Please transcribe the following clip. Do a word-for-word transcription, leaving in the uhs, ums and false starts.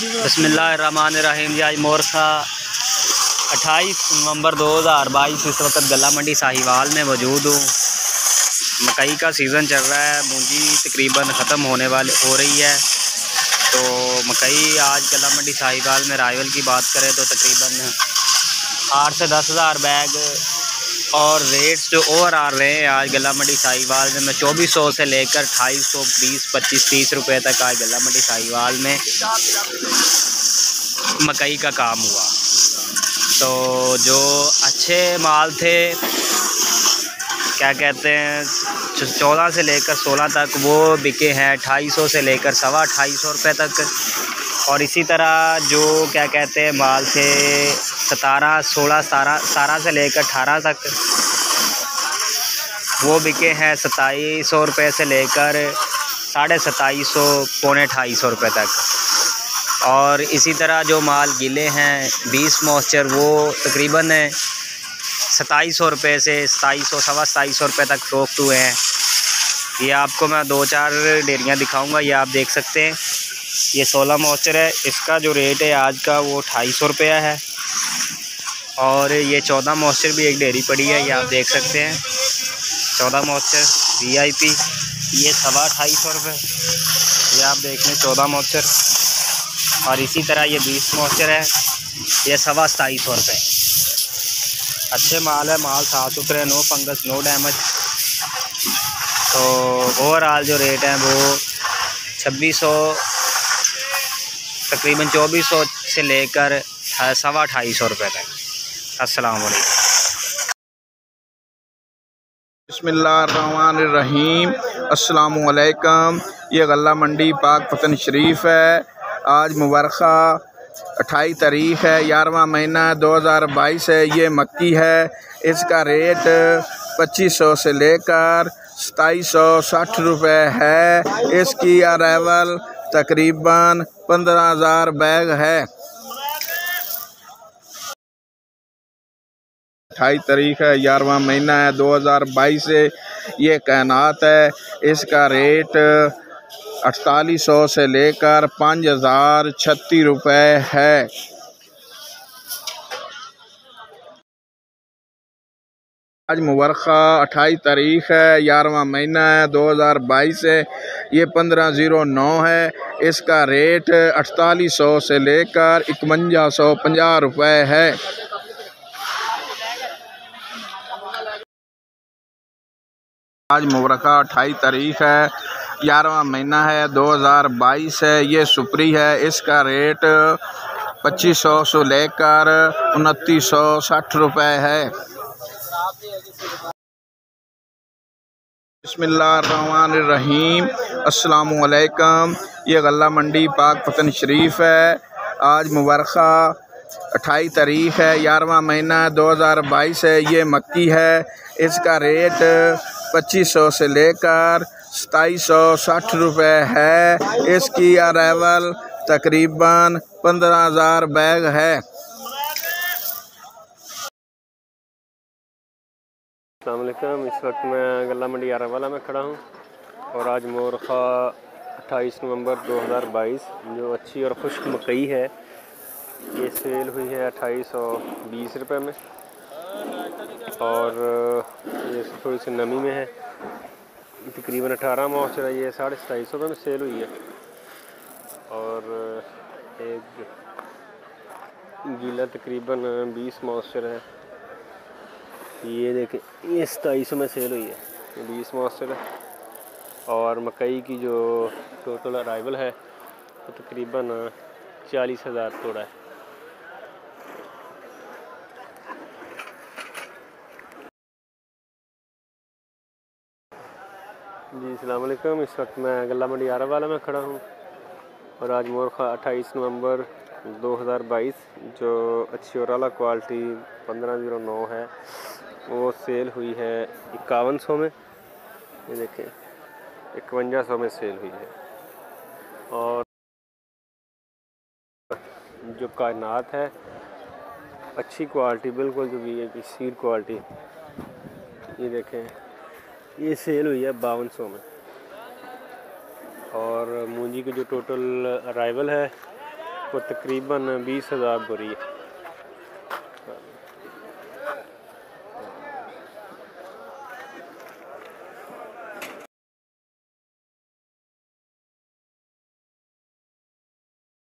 बिस्मिल्लाहिर्रहमानिर्रहीम। आज मोर्चा अट्ठाईस नवंबर दो हज़ार बाईस इस वक्त गला मंडी साहिवाल में मौजूद हूँ। मकई का सीज़न चल रहा है, मूंजी तकरीबन ख़त्म होने वाली हो रही है। तो मकई आज गला मंडी साहिवाल में राइवल की बात करें तो तकरीबन आठ से दस हज़ार बैग, और रेट्स जो ओवर आ रहे हैं आज गला मंडी साहिवाल में चौबीस सौ से लेकर अट्ठाईस सौ बीस पच्चीस तीस रुपये तक आज गला मंडी साहिवाल में मकई का काम हुआ। तो जो अच्छे माल थे, क्या कहते हैं, चौदह से लेकर सोलह तक वो बिके हैं अट्ठाईस सौ से लेकर सवा अट्ठाईस सौ रुपये तक। और इसी तरह जो क्या कहते हैं माल थे सतारह सोलह सतारह सतारह से लेकर अठारह तक वो बिके हैं सताईस सौ रुपये से लेकर साढ़े सताईस सौ पौने अठाई सौ रुपये तक। और इसी तरह जो माल गिले हैं बीस मॉइस्चर वो तकरीबन सताईस सौ रुपये से सताईस सौ सवा सताईस सौ रुपये तक फ्रोख्त हुए हैं। ये आपको मैं दो चार डेरियाँ दिखाऊँगा, ये आप देख सकते हैं। ये सोलह मॉइस्चर है, इसका जो रेट है आज का वो अठाई सौ रुपया है। और ये चौदह मॉइस्चर भी एक डेरी पड़ी है, ये आप देख सकते हैं। चौदह मॉइस्चर वी आई पी ये सवा अट्ठाईस सौ रुपये, ये आप देख लें चौदह मॉइस्चर। और इसी तरह ये बीस मॉइस्चर है, ये सवा सताईस सौ रुपये। अच्छे माल है, माल साफ सुथरे, नो फंगस नो डैमेज। तो ओवरऑल जो रेट हैं वो छब्बीस सौ तकरीबन चौबीस सौ से लेकर सवा अट्ठाईस सौ रुपये तक। अस्सलामुअलैकुम। बिस्मिल्लाहिर्रहमानिर्रहीम। अस्सलामुअलैकुम। ये गल्ला मंडी पाक पतन शरीफ है। आज मुबारका अट्ठाईस तारीख है, ग्यारहवां महीना दो हज़ार बाईस है। ये मक्की है, इसका रेट पच्चीस सौ से लेकर सताईस सौ साठ रुपये है। इसकी अराइवल तकरीबन पंद्रह हज़ार बैग है। अट्ठाईस तारीख है, ग्यारहवां महीना है दो हज़ार बाईस से। ये कायनात है, इसका रेट अड़तालीस सौ से लेकर पाँच हज़ार छत्तीस रुपये है। आज मुबारका अट्ठाईस तारीख है, ग्यारहवां महीना है दो हज़ार बाईस से। ये पंद्रह ज़ीरो नौ है, इसका रेट अड़तालीस सौ से लेकर इक्वंजा सौ पंजाह रुपये है। आज मुबारका अट्ठाईस तारीख है, ग्यारहवां महीना है दो हज़ार बाईस है। ये सुपरी है, इसका रेट पच्चीस सौ से लेकर उनतीस सौ साठ रुपये है। बिस्मिल्लाहिर्रहमानिर्रहीम। अस्सलामुअलैकुम। ये गल्ला मंडी पाक पतन शरीफ है। आज मुबारका अट्ठाईस तारीख है, ग्यारहवां महीना दो हज़ार बाईस है। ये मक्की है, इसका रेट पच्चीस सौ से लेकर सताईस सौ साठ रुपये है। इसकी अराइवल तकरीबन पंद्रह हज़ार बैग है। अस्सलाम वालेकुम। इस वक्त मैं गल्ला मंडी आरिफवाला में खड़ा हूँ और आज मोरखा अट्ठाईस नवंबर दो हज़ार बाईस जो अच्छी और खुश्क मकई है ये सेल हुई है अट्ठाईस सौ बीस रुपये में, और ये थोड़ी सी नमी में है। तकरीबन अठारह मॉइस्चर है, ये साढ़े सताई सौ रुपये में सेल हुई है। और एक गीला तकरीबन बीस मॉइस्चर है, ये देखें ये सताई सौ में सेल हुई है, बीस मॉइस्चर है। और मकई की जो टोटल अराइवल है वो तो तकरीबन चालीस हज़ार तोड़ा है। जी अस्सलाम वालेकुम। इस वक्त मैं गल्ला मंडी आरिफवाला में खड़ा हूँ और आज मोरखा अट्ठाईस नवंबर दो हज़ार बाईस जो अच्छी और आला क्वालिटी पंद्रह जीरो नौ है वो सेल हुई है इक्यावन सौ में। ये देखें इक्वंजा सौ में सेल हुई है। और जो कायनात है अच्छी क्वालिटी बिल्कुल जो भी है कि सीर क्वालिटी, ये देखें ये सेल हुई है बावन सौ में। और मूंजी की जो टोटल अराइवल है और तकरीबन बीस हज़ार बोरी है।